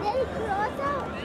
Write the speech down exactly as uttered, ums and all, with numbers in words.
They cross out.